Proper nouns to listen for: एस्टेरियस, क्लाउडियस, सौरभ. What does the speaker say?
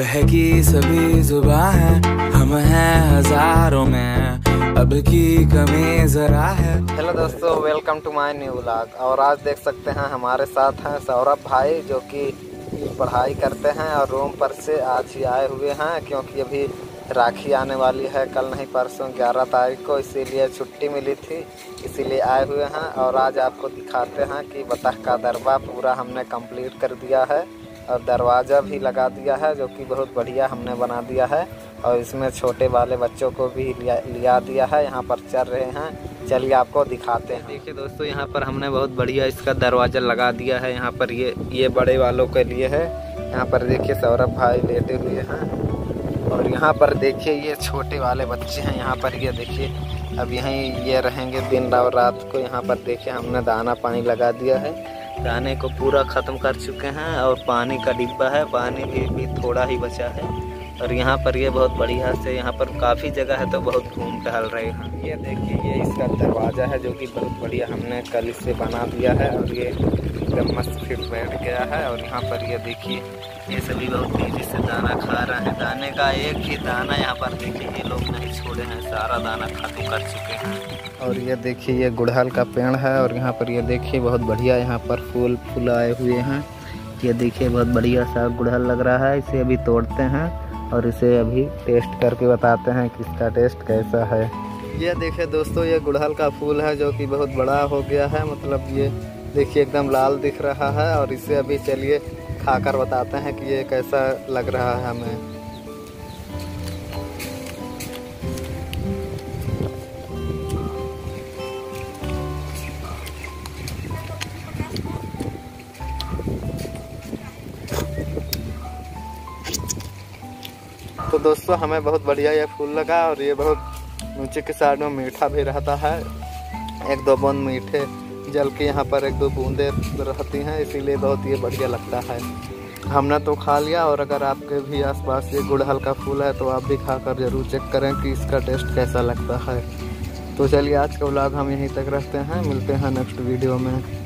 बहकी सभी जुबां है, हम हैं हजारों में, अब की कमी जरा है। हेलो दोस्तों, welcome to my new vlog. और आज देख सकते हैं हमारे साथ हैं सौरभ भाई, जो कि पढ़ाई करते हैं और रोम पर से आज ही आए हुए हैं, क्योंकि अभी राखी आने वाली है, कल नहीं परसों 11 तारीख को, इसीलिए छुट्टी मिली थी, इसीलिए आए हुए हैं। और आज आपको दिखाते हैं कि बतख का दरवा पूरा हमने कंप्लीट कर दिया है और दरवाज़ा भी लगा दिया है, जो कि बहुत बढ़िया हमने बना दिया है। और इसमें छोटे वाले बच्चों को भी लिया दिया है, यहाँ पर चल रहे हैं, चलिए आपको दिखाते हैं। देखिए दोस्तों, यहाँ पर हमने बहुत बढ़िया इसका दरवाज़ा लगा दिया है। यहाँ पर ये बड़े वालों के लिए है। यहाँ पर देखिए सौरभ भाई लेटे हुए हैं और यहाँ पर देखिए ये छोटे वाले बच्चे हैं। यहाँ पर ये देखिए, अब यहीं ये रहेंगे दिन और रात को। यहाँ पर देखिए हमने दाना पानी लगा दिया है, दाने को पूरा ख़त्म कर चुके हैं और पानी का डिब्बा है, पानी भी थोड़ा ही बचा है। और यहाँ पर ये बहुत बढ़िया से, यहाँ पर काफ़ी जगह है तो बहुत घूम टहल रहे हैं। ये देखिए ये इसका दरवाज़ा है, जो कि बहुत बढ़िया हमने कल इससे बना दिया है और ये एकदम मस्त फिट बैठ गया है। और यहाँ पर ये देखिए ये सभी लोग तेज़ी से दाना खा रहे हैं। दाने का एक ही दाना यहाँ पर देखिए ये लोग नहीं छोड़े हैं, सारा दाना खत्म कर चुके हैं। और ये देखिए ये गुड़हल का पेड़ है और यहाँ पर ये देखिए बहुत बढ़िया यहाँ पर फूल फूल आए हुए हैं। ये देखिए बहुत बढ़िया सा गुड़हल लग रहा है, इसे अभी तोड़ते हैं और इसे अभी टेस्ट करके बताते हैं कि इसका टेस्ट कैसा है। ये देखिए दोस्तों, ये गुड़हल का फूल है जो कि बहुत बड़ा हो गया है, मतलब ये देखिए एकदम लाल दिख रहा है। और इसे अभी चलिए खाकर बताते हैं कि ये कैसा लग रहा है हमें। तो दोस्तों हमें बहुत बढ़िया ये फूल लगा और ये बहुत नीचे के साइड में मीठा भी रहता है, एक दो बूंद मीठे जल के यहाँ पर एक दो बूंदे रहती हैं, इसीलिए बहुत ये बढ़िया लगता है। हमने तो खा लिया और अगर आपके भी आसपास ये गुड़हल का फूल है तो आप भी खाकर जरूर चेक करें कि इसका टेस्ट कैसा लगता है। तो चलिए आज का व्लॉग हम यहीं तक रखते हैं, मिलते हैं नेक्स्ट वीडियो में।